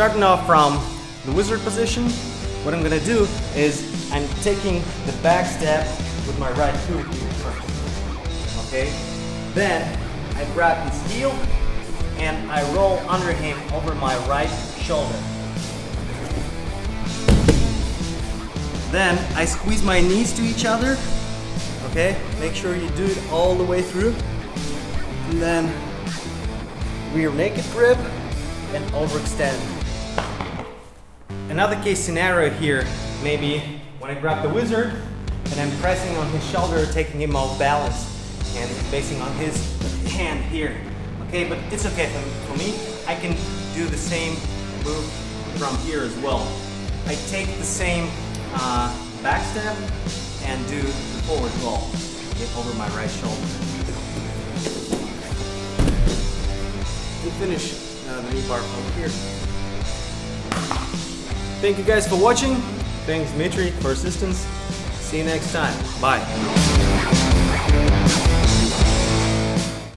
starting off from the Whizzer position, what I'm gonna do is I'm taking the back step with my right foot here. Okay? Then I grab his heel and I roll under him over my right shoulder. Then I squeeze my knees to each other. Okay? Make sure you do it all the way through. And then rear naked grip and overextend. Another case scenario here, maybe when I grab the Whizzer and I'm pressing on his shoulder, taking him off balance and basing on his hand here. Okay, but it's okay for me. I can do the same move from here as well. I take the same back step and do the forward roll over my right shoulder. We'll finish the Kneebar from here. Thank you guys for watching. Thanks Dmitry for assistance. See you next time. Bye.